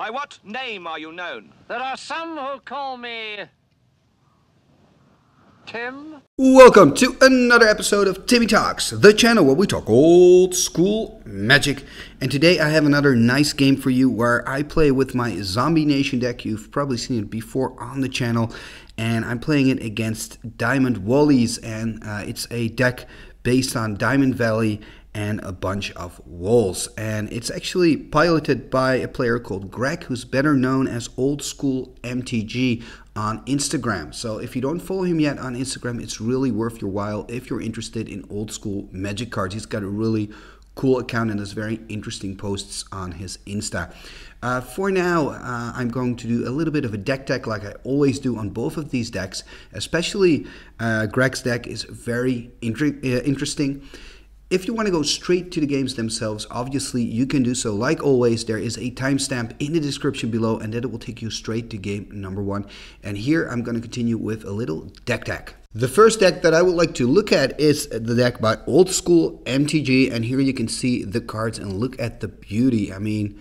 By what name are you known? There are some who call me... Tim? Welcome to another episode of Timmy Talks, the channel where we talk old school magic. And today I have another nice game for you where I play with my Zombie Nation deck. You've probably seen it before on the channel. And I'm playing it against Diamond Valleys. And it's a deck based on Diamond Valley and a bunch of walls. And it's actually piloted by a player called Greg, who's better known as Old School MTG on Instagram. So if you don't follow him yet on Instagram, it's really worth your while if you're interested in old school magic cards. He's got a really cool account and has very interesting posts on his Insta. For now, I'm going to do a little bit of a deck tech like I always do on both of these decks. Especially Greg's deck is very interesting. If you want to go straight to the games themselves, obviously you can do so. Like always, there is a timestamp in the description below, and then it will take you straight to game number one. And here I'm going to continue with a little deck tech. The first deck that I would like to look at is the deck by Old School MTG. And here you can see the cards and look at the beauty. I mean,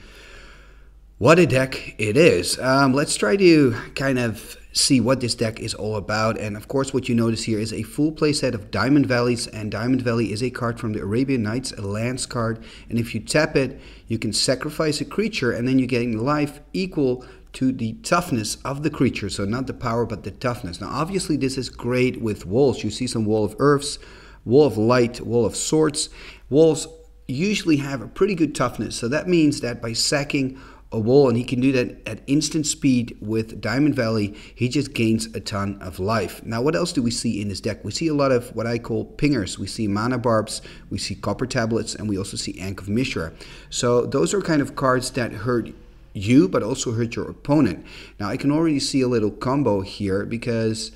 what a deck it is. Let's try to kind of see what this deck is all about. And of course, what you notice here is a full play set of Diamond Valleys, and Diamond Valley is a card from the Arabian Nights, a lands card, and if you tap it, you can sacrifice a creature, and then you're getting life equal to the toughness of the creature. So not the power, but the toughness. Now obviously this is great with walls. You see some Wall of Earths, Wall of Light, Wall of Swords. Walls usually have a pretty good toughness, so that means that by sacking a wall, and he can do that at instant speed with Diamond Valley, he just gains a ton of life. Now what else do we see in this deck? We see a lot of what I call pingers. We see Mana Barbs, we see Copper Tablets, and we also see Ankh of Mishra. So those are kind of cards that hurt you, but also hurt your opponent. Now I can already see a little combo here, because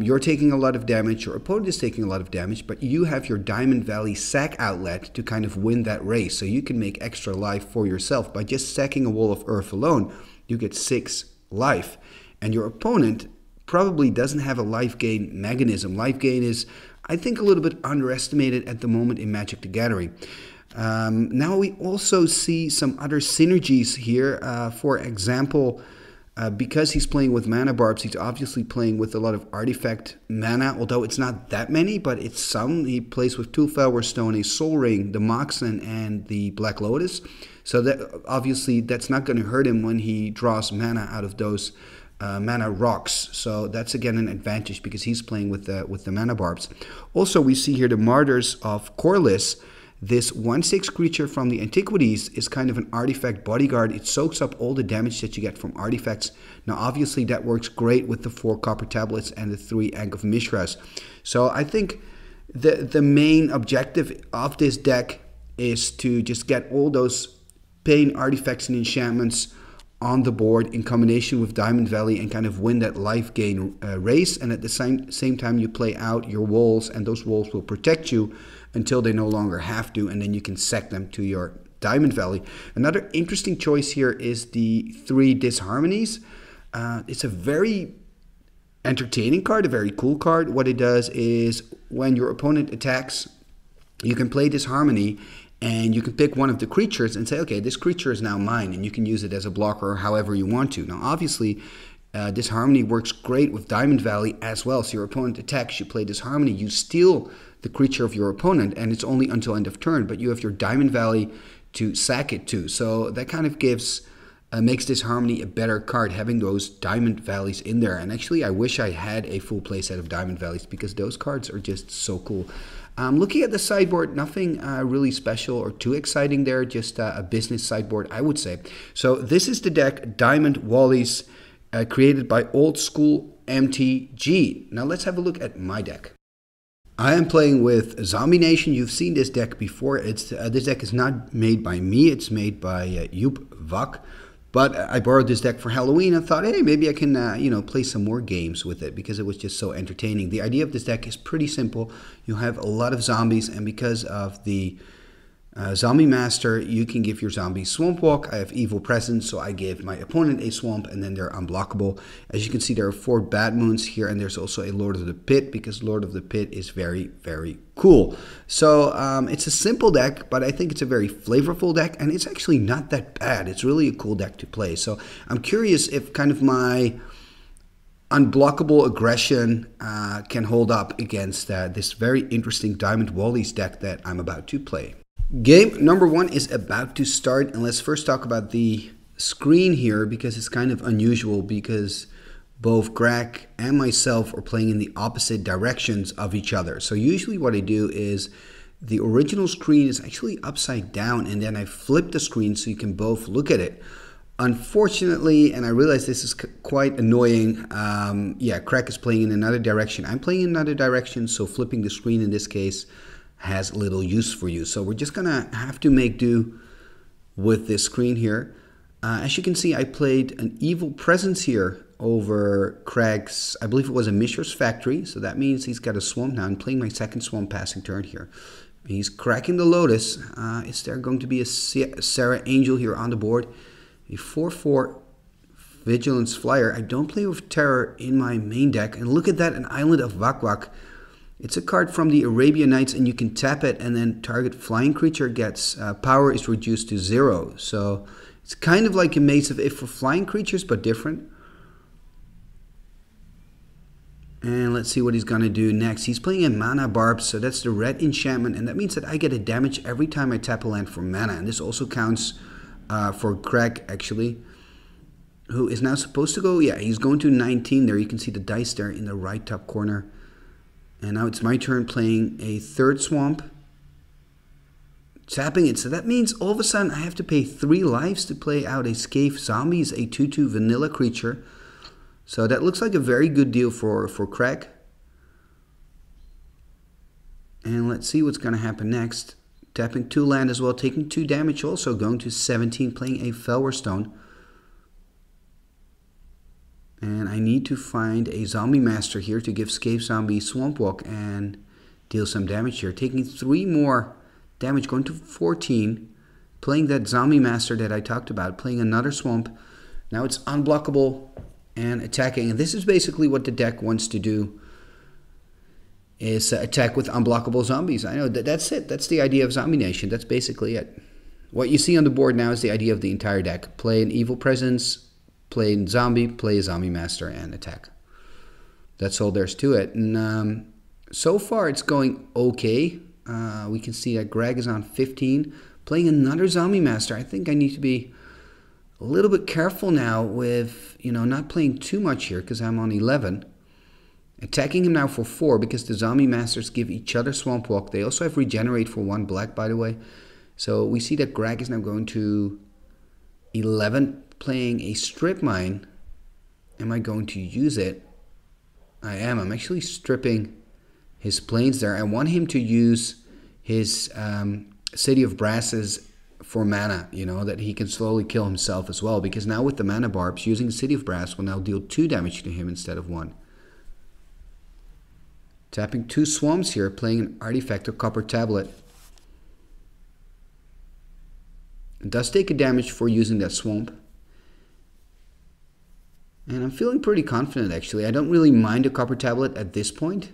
you're taking a lot of damage, your opponent is taking a lot of damage, but you have your Diamond Valley sack outlet to kind of win that race. So you can make extra life for yourself by just sacking a Wall of Earth alone. You get 6 life, and your opponent probably doesn't have a life gain mechanism. Life gain is, I think, a little bit underestimated at the moment in Magic the Gathering. Now we also see some other synergies here. For example, because he's playing with Mana Barbs, he's obviously playing with a lot of artifact mana, although it's not that many, but it's some. He plays with 2 Fellwar Stone, a Sol Ring, the Moxen, and the Black Lotus. So that obviously that's not going to hurt him when he draws mana out of those mana rocks. So that's again an advantage because he's playing with the Mana Barbs. Also, we see here the Martyrs of Korlis. This 1/6 creature from the Antiquities is kind of an artifact bodyguard. It soaks up all the damage that you get from artifacts. Now obviously that works great with the 4 Copper Tablets and the 3 Ankh of Mishras. So I think the main objective of this deck is to just get all those pain artifacts and enchantments on the board in combination with Diamond Valley and kind of win that life gain race. And at the same time you play out your walls, and those walls will protect you until they no longer have to, and then you can sack them to your Diamond Valley. Another interesting choice here is the 3 Disharmonies. It's a very entertaining card, a very cool card. What it does is when your opponent attacks, you can play Disharmony, and you can pick one of the creatures and say, okay, this creature is now mine, and you can use it as a blocker however you want to. Now obviously Disharmony works great with Diamond Valley as well. So your opponent attacks, you play Disharmony, you steal the creature of your opponent, and it's only until end of turn, but you have your Diamond Valley to sack it to. So that kind of gives makes Disharmony a better card, having those Diamond Valleys in there. And actually I wish I had a full play set of Diamond Valleys, because those cards are just so cool. Looking at the sideboard, nothing really special or too exciting there, just a business sideboard, I would say. So this is the deck Diamond Valleys, created by Old School MTG. Now let's have a look at my deck. I am playing with Zombie Nation. You've seen this deck before. It's this deck is not made by me. It's made by Joop Vak. But I borrowed this deck for Halloween and thought, hey, maybe I can you know, play some more games with it, because it was just so entertaining. The idea of this deck is pretty simple. You have a lot of zombies, and because of the Zombie Master, you can give your zombie Swamp Walk. I have Evil Presence, so I give my opponent a swamp, and then they're unblockable. As you can see, there are 4 Bad Moons here, and there's also a Lord of the Pit, because Lord of the Pit is very, very cool. So it's a simple deck, but I think it's a very flavorful deck, and it's actually not that bad. It's really a cool deck to play. So I'm curious if kind of my unblockable aggression can hold up against this very interesting Diamond Valleys deck that I'm about to play. Game number 1 is about to start, and let's first talk about the screen here, because it's kind of unusual, because both Greg and myself are playing in the opposite directions of each other. So usually what I do is the original screen is actually upside down, and then I flip the screen so you can both look at it. Unfortunately, and I realize this is quite annoying, yeah, Greg is playing in another direction, I'm playing in another direction, so flipping the screen in this case has little use for you. So we're just gonna have to make do with this screen here. As you can see, I played an Evil Presence here over Greg's, I believe it was a Mishra's Factory, so that means he's got a swamp now. I'm playing my second swamp passing turn here. He's cracking the Lotus. Is there going to be a Serra Angel here on the board? A 4-4 Vigilance Flyer. I don't play with Terror in my main deck. And look at that, an Island of Wak Wak. It's a card from the Arabian Nights, and you can tap it, and then target flying creature gets power is reduced to 0. So it's kind of like a Maze of If for flying creatures, but different. And let's see what he's going to do next. He's playing a Mana Barbs, so that's the red enchantment, and that means that I get a damage every time I tap a land for mana. And this also counts for Greg, actually, who is now supposed to go, yeah, he's going to 19 there. You can see the dice there in the right top corner. And now it's my turn playing a third swamp, tapping it. So that means all of a sudden I have to pay 3 lives to play out a Scape Zombie, a 2/2 vanilla creature. So that looks like a very good deal for Greg. And let's see what's going to happen next. Tapping 2 land as well, taking 2 damage also, going to 17, playing a Fellwar Stone. And I need to find a Zombie Master here to give Scape Zombie Swamp Walk and deal some damage here. Taking 3 more damage, going to 14, playing that Zombie Master that I talked about, playing another Swamp. Now it's unblockable and attacking. And this is basically what the deck wants to do, is attack with unblockable zombies. I know, that's it. That's the idea of Zombie Nation. That's basically it. What you see on the board now is the idea of the entire deck. Play an Evil Presence, play zombie, play Zombie Master, and attack. That's all there's to it. And so far it's going okay. We can see that Greg is on 15, playing another Zombie Master. I think I need to be a little bit careful now with, you know, not playing too much here, because I'm on 11. Attacking him now for 4, because the Zombie Masters give each other Swamp Walk. They also have Regenerate for 1 black, by the way. So we see that Greg is now going to 11, playing a Strip Mine. Am I going to use it? I am. I'm actually stripping his planes there. I want him to use his City of Brasses for mana, you know, that he can slowly kill himself as well, because now with the Mana Barbs, using City of Brass will now deal 2 damage to him instead of 1. Tapping 2 swamps here, playing an artifact, a Copper Tablet. It does take a damage for using that swamp. And I'm feeling pretty confident, actually. I don't really mind a Copper Tablet at this point.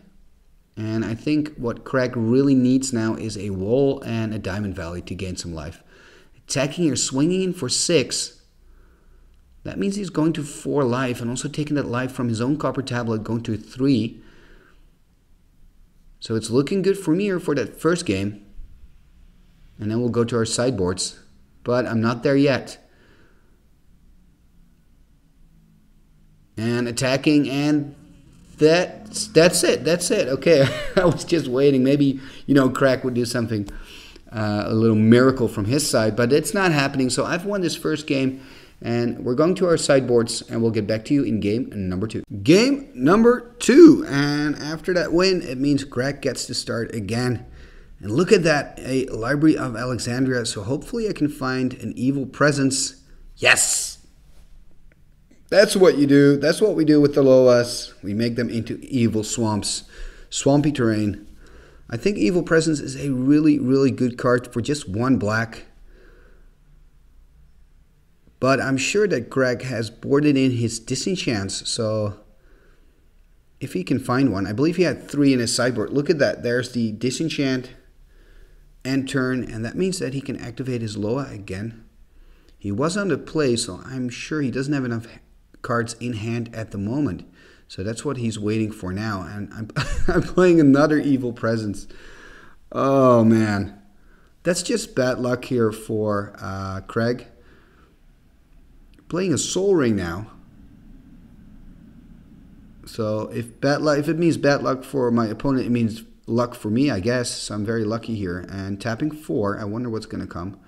And I think what Greg really needs now is a Wall and a Diamond Valley to gain some life. Attacking here, swinging in for 6. That means he's going to 4 life, and also taking that life from his own Copper Tablet, going to 3. So it's looking good for me here for that first game. And then we'll go to our sideboards. But I'm not there yet. And attacking, and that's it. Okay, I was just waiting. Maybe, you know, Greg would do something, a little miracle from his side, but it's not happening. So I've won this first game, and we're going to our sideboards, and we'll get back to you in game number 2. Game number 2, and after that win, it means Greg gets to start again. And look at that, a Library of Alexandria. So hopefully I can find an Evil Presence. Yes! That's what you do. That's what we do with the Loas. We make them into evil swamps. Swampy terrain. I think Evil Presence is a really, really good card for just one black. But I'm sure that Greg has boarded in his Disenchants, so if he can find one. I believe he had 3 in his sideboard. Look at that. There's the Disenchant and turn, and that means that he can activate his Loa again. He was on the play, so I'm sure he doesn't have enough cards in hand at the moment. So that's what he's waiting for now. And I'm playing another Evil Presence. Oh, man. That's just bad luck here for Craig. Playing a Sol Ring now. So if it means bad luck for my opponent, it means luck for me, I guess. So I'm very lucky here. And tapping 4. I wonder what's going to come.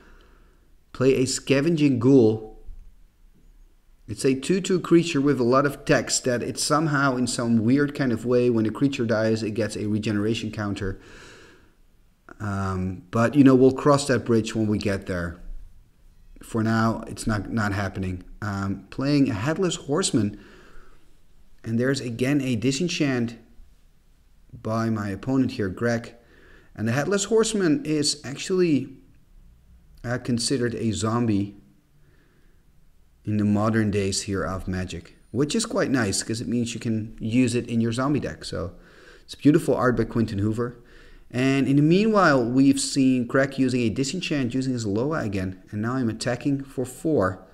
Play a Scavenging Ghoul. It's a 2/2 creature with a lot of text that it somehow, in some weird kind of way, when a creature dies, it gets a regeneration counter. But, you know, we'll cross that bridge when we get there. For now, it's not happening. Playing a Headless Horseman. And there's again a Disenchant by my opponent here, Greg. And the Headless Horseman is actually considered a zombie in the modern days here of Magic, which is quite nice because it means you can use it in your zombie deck. So it's beautiful art by Quentin Hoover. And in the meanwhile, we've seen Greg using a Disenchant, using his Loa again. And now I'm attacking for 4.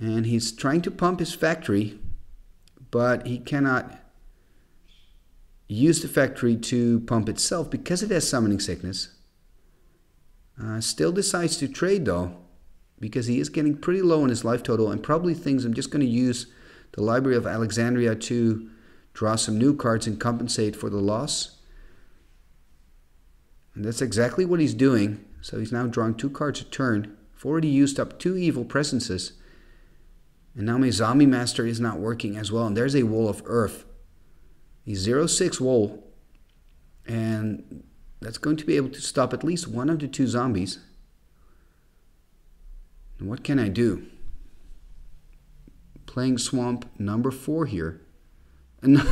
And he's trying to pump his factory, but he cannot use the factory to pump itself because it has Summoning Sickness. Still decides to trade though, because he is getting pretty low on his life total and probably thinks I'm just going to use the Library of Alexandria to draw some new cards and compensate for the loss. And that's exactly what he's doing. So he's now drawing 2 cards a turn. I've already used up 2 Evil Presences. And now my Zombie Master is not working as well. And there's a Wall of Earth. A 0/6 Wall. And that's going to be able to stop at least one of the 2 zombies. And what can I do? Playing Swamp number 4 here. And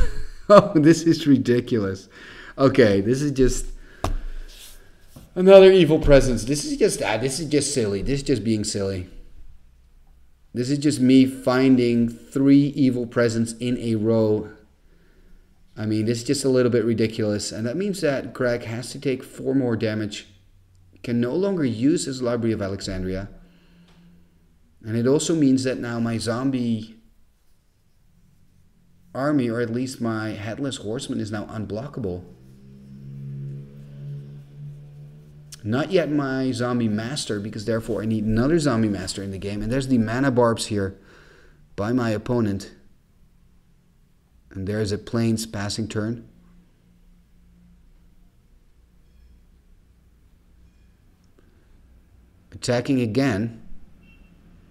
oh, this is ridiculous. Okay, this is just another Evil Presence. This is just that. This is just silly. This is just being silly. This is just me finding 3 Evil Presence in a row. I mean, this is just a little bit ridiculous. And that means that Greg has to take 4 more damage. Can no longer use his Library of Alexandria. And it also means that now my zombie army, or at least my Headless Horseman, is now unblockable. Not yet my Zombie Master, because therefore I need another Zombie Master in the game. And there's the Mana Barbs here by my opponent. And there's a Plains passing turn. Attacking again.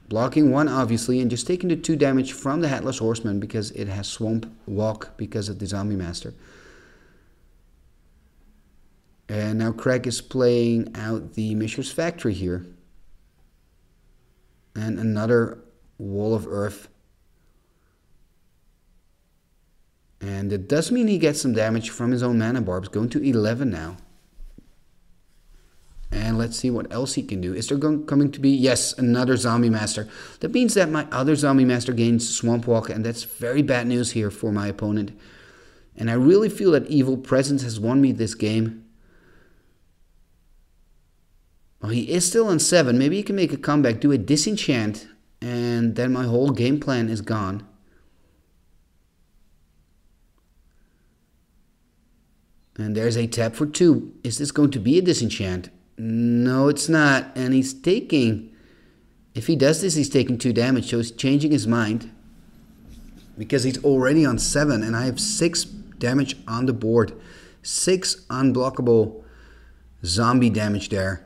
Blocking 1, obviously, and just taking the 2 damage from the Headless Horseman because it has Swamp Walk because of the Zombie Master. And now Craig is playing out the Mishra's Factory here. And another Wall of Earth. And it does mean he gets some damage from his own Mana Barbs. Going to 11 now. And let's see what else he can do. Is there coming to be, yes, another Zombie Master. That means that my other Zombie Master gains Swamp Walk. And that's very bad news here for my opponent. And I really feel that Evil Presence has won me this game. Well, he is still on 7. Maybe he can make a comeback, do a Disenchant, and then my whole game plan is gone. And there's a tap for 2. Is this going to be a Disenchant? No, it's not. And he's taking, if he does this, he's taking 2 damage, so he's changing his mind. Because he's already on 7, and I have 6 damage on the board. 6 unblockable zombie damage there.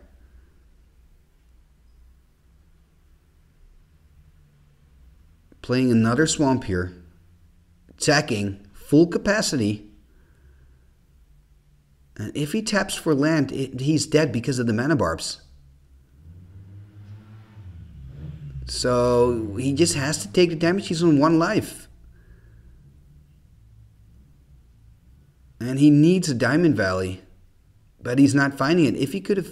Playing another Swamp here. Attacking. Full capacity. And if he taps for land, he's dead because of the Mana Barbs. So he just has to take the damage. He's on 1 life. And he needs a Diamond Valley, but he's not finding it. If he could have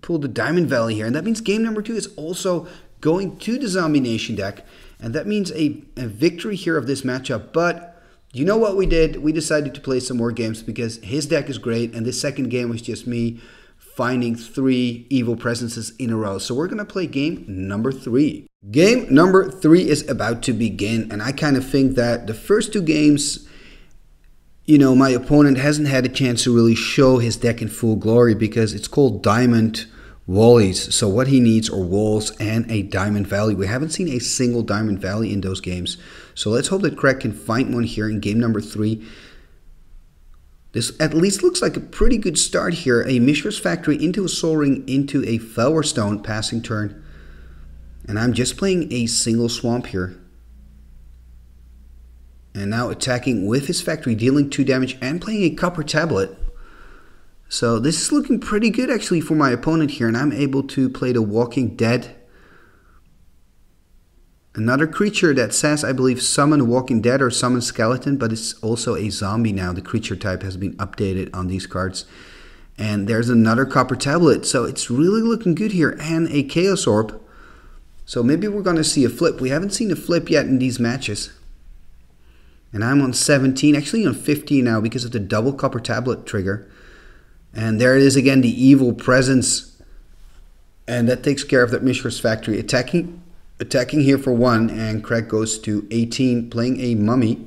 pulled a Diamond Valley here, and that means game number 2 is also going to the Zombie Nation deck, and that means a victory here of this matchup. But you know what we did? We decided to play some more games because his deck is great, and this second game was just me finding 3 evil presences in a row. So we're going to play game number 3. Game number 3 is about to begin, and I kind of think that the first 2 games, you know, my opponent hasn't had a chance to really show his deck in full glory because it's called Diamond Valleys. So what he needs are walls and a Diamond Valley. We haven't seen a single Diamond Valley in those games. So let's hope that Craig can find one here in game number 3. This at least looks like a pretty good start here. A Mishra's Factory into a Sol Ring into a Fellwar Stone passing turn. And I'm just playing a single swamp here. And now attacking with his factory, dealing 2 damage and playing a Copper Tablet. So this is looking pretty good actually for my opponent here. And I'm able to play the Walking Dead. Another creature that says, I believe, summon Walking Dead or summon Skeleton. But it's also a zombie now. The creature type has been updated on these cards. And there's another Copper Tablet. So it's really looking good here. And a Chaos Orb. So maybe we're going to see a flip. We haven't seen a flip yet in these matches. And I'm on 17, actually on 15 now because of the double Copper Tablet trigger. And there it is again, the Evil Presence. And that takes care of that Mishra's Factory. Attacking here for 1, and Craig goes to 18, playing a Mummy.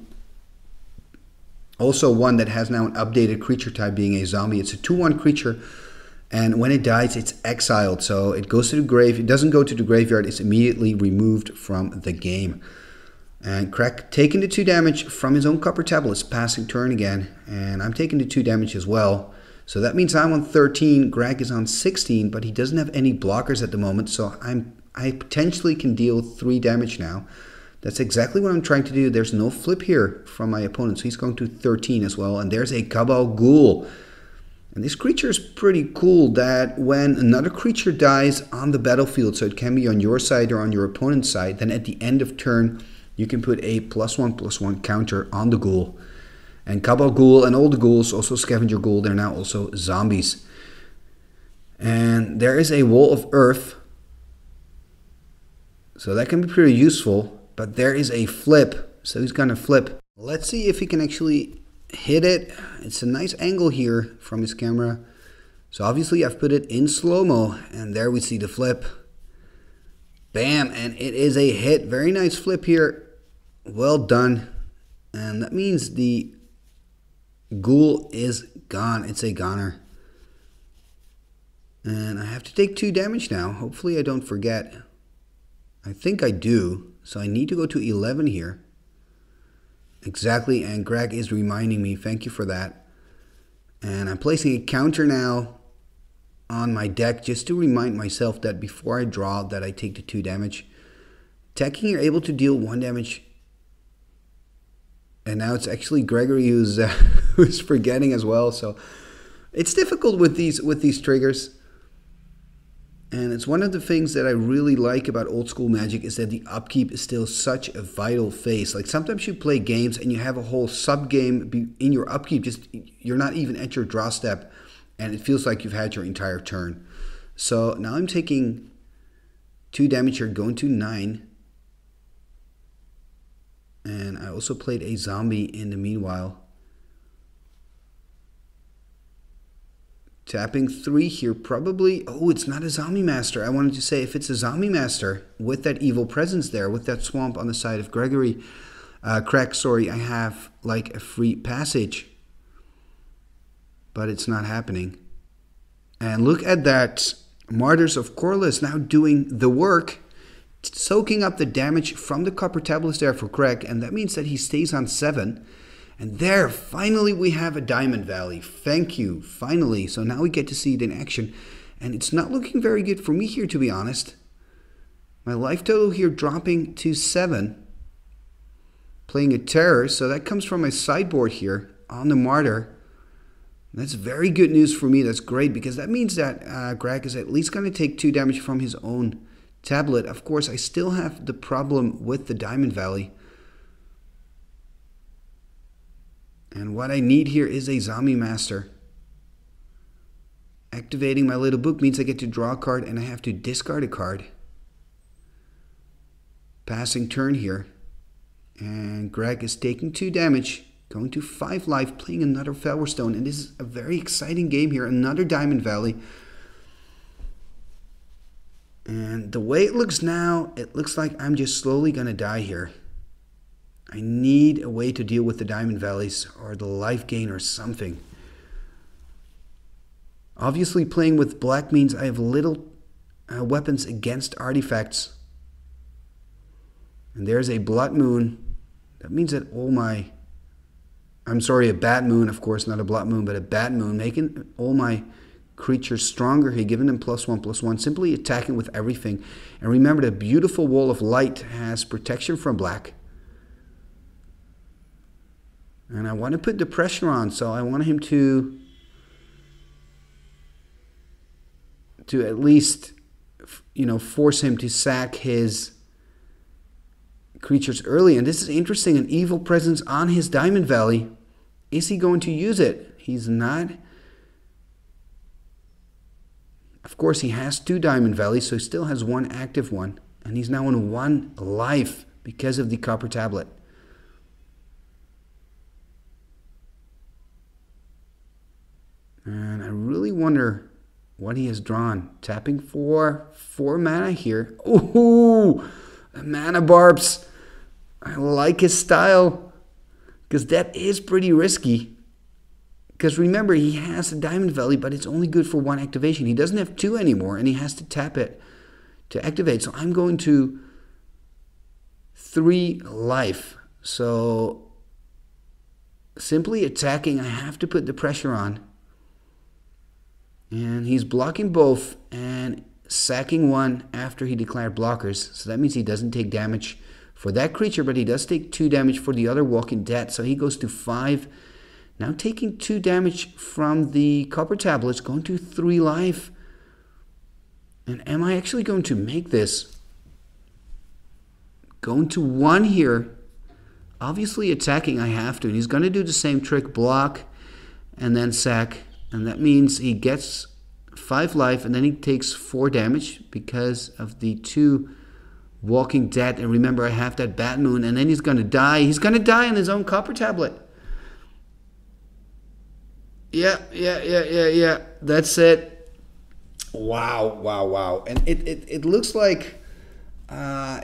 Also one that has now an updated creature type being a zombie. It's a 2/1 creature, and when it dies, it's exiled. So it goes to the grave. It doesn't go to the graveyard. It's immediately removed from the game. And Craig taking the 2 damage from his own Copper Tablet. It's passing turn again. And I'm taking the 2 damage as well. So that means I'm on 13. Craig is on 16, but he doesn't have any blockers at the moment. So I potentially can deal 3 damage now. That's exactly what I'm trying to do. There's no flip here from my opponent. So he's going to 13 as well. And there's a Cabal Ghoul. And this creature is pretty cool that when another creature dies on the battlefield, so it can be on your side or on your opponent's side, then at the end of turn, you can put a +1/+1 counter on the ghoul. And Cabal Ghoul and all the ghouls, also Scavenger Ghoul, they're now also zombies. And there is a Wall of Earth. So that can be pretty useful. But there is a flip. So he's going to flip. Let's see if he can actually hit it. It's a nice angle here from his camera. So obviously I've put it in slow-mo. And there we see the flip. Bam! And it is a hit. Very nice flip here. Well done. And that means the ghoul is gone. It's a goner. And I have to take 2 damage now. Hopefully I don't forget. I think I do. So I need to go to 11 here. Exactly. And Greg is reminding me. Thank you for that. And I'm placing a counter now on my deck just to remind myself that before I draw that I take the 2 damage. Attacking, you're able to deal 1 damage. And now it's actually Gregory who's forgetting as well. So it's difficult with these triggers. And it's one of the things that I really like about old school Magic is that the upkeep is still such a vital phase. Like sometimes you play games and you have a whole sub game in your upkeep. Just you're not even at your draw step. And it feels like you've had your entire turn. So now I'm taking 2 damage here, going to 9. And I also played a zombie in the meanwhile. Tapping 3 here, probably. Oh, it's not a Zombie Master. I wanted to say if it's a Zombie Master with that Evil Presence there, with that swamp on the side of Craig, I have like a free passage. But it's not happening. And look at that. Martyrs of Korlis now doing the work. Soaking up the damage from the Copper Tablets there for Craig. And that means that he stays on 7. And there, finally we have a Diamond Valley. Thank you, finally. So now we get to see it in action. And it's not looking very good for me here, to be honest. My life total here dropping to 7. Playing a Terror. So that comes from my sideboard here on the Martyr. That's very good news for me. That's great because that means that Greg is at least going to take 2 damage from his own tablet. Of course, I still have the problem with the Diamond Valley. And what I need here is a Zombie Master. Activating my little book means I get to draw a card and I have to discard a card. Passing turn here. And Greg is taking 2 damage, going to 5 life, playing another Fellwar Stone. And this is a very exciting game here, another Diamond Valley. And the way it looks now, it looks like I'm just slowly going to die here. I need a way to deal with the Diamond Valleys or the life gain or something. Obviously, playing with black means I have little weapons against artifacts. And there's a Blood Moon. That means that all my... I'm sorry, a Bad Moon, of course, not a Blood Moon, but a Bad Moon, making all my creatures stronger here, giving them +1/+1, simply attacking with everything. And remember, the beautiful Wall of Light has protection from black. And I want to put the pressure on, so I want him to at least, you know, force him to sack his creatures early. And this is interesting, an Evil Presence on his Diamond Valley. Is he going to use it? He's not. Of course, he has 2 Diamond Valleys, so he still has 1 active one. And he's now on 1 life because of the Copper Tablet. And I really wonder what he has drawn. Tapping for 4 mana here. Ooh! Mana Barbs. I like his style. Because that is pretty risky. Because remember, he has a Diamond Valley, but it's only good for 1 activation. He doesn't have 2 anymore, and he has to tap it to activate. So I'm going to 3 life. So simply attacking, I have to put the pressure on. And he's blocking both and sacking 1 after he declared blockers. So that means he doesn't take damage for that creature, but he does take 2 damage for the other Walking Dead. So he goes to 5. Now taking 2 damage from the Copper Tablets, going to 3 life. And am I actually going to make this? Going to 1 here. Obviously attacking I have to. And he's going to do the same trick, block and then sack. And that means he gets 5 life and then he takes 4 damage because of the 2 Walking Dead. And remember, I have that Bad Moon, and then he's going to die. He's going to die on his own Copper Tablet. Yeah. That's it. Wow. And it looks like a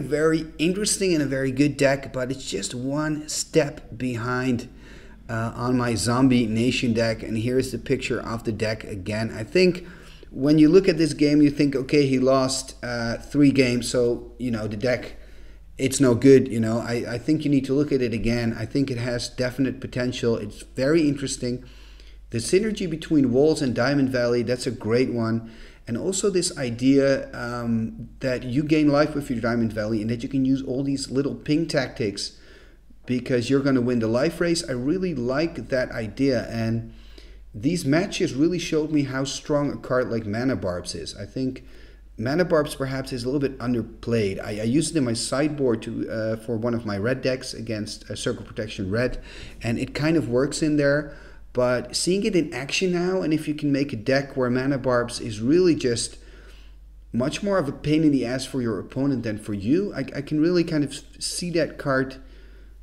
very interesting and a very good deck, but it's just one step behind on my Zombie Nation deck. And here is the picture of the deck again. I think when you look at this game, you think, okay, he lost 3 games, so, you know, the deck, it's no good. You know, I think you need to look at it again. I think it has definite potential. It's very interesting. The synergy between Walls and Diamond Valley, that's a great one. And also this idea that you gain life with your Diamond Valley and that you can use all these little ping tactics because you're going to win the life race. I really like that idea, and these matches really showed me how strong a card like Mana Barbs is. I think Mana Barbs perhaps is a little bit underplayed. I used it in my sideboard for one of my red decks against Circle Protection Red, and it kind of works in there, but seeing it in action now, and if you can make a deck where Mana Barbs is really just much more of a pain in the ass for your opponent than for you, I can really kind of see that card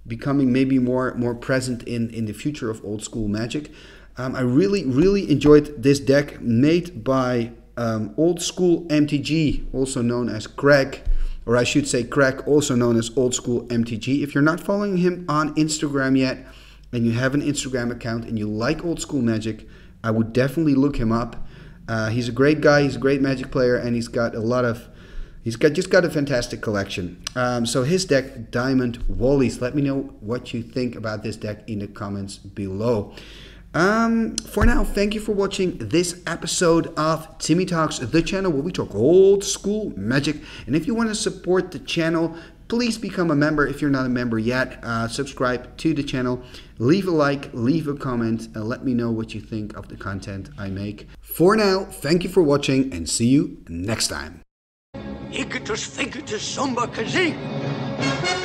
becoming maybe more present in the future of Old School Magic. I really enjoyed this deck made by Old School MTG, also known as Craig, or I should say Craig, also known as Old School MTG. If you're not following him on Instagram yet, and you have an Instagram account and you like Old School Magic, I would definitely look him up. He's a great guy, he's a great Magic player, and he's got a lot of... He's just got a fantastic collection. So his deck, Diamond Valleys. Let me know what you think about this deck in the comments below. For now, thank you for watching this episode of Timmy Talks, the channel where we talk Old School Magic. And if you want to support the channel, please become a member if you're not a member yet. Subscribe to the channel. Leave a like, leave a comment, and let me know what you think of the content I make. For now, thank you for watching, and see you next time. Iketus, thinketus, Zumba, Kazee.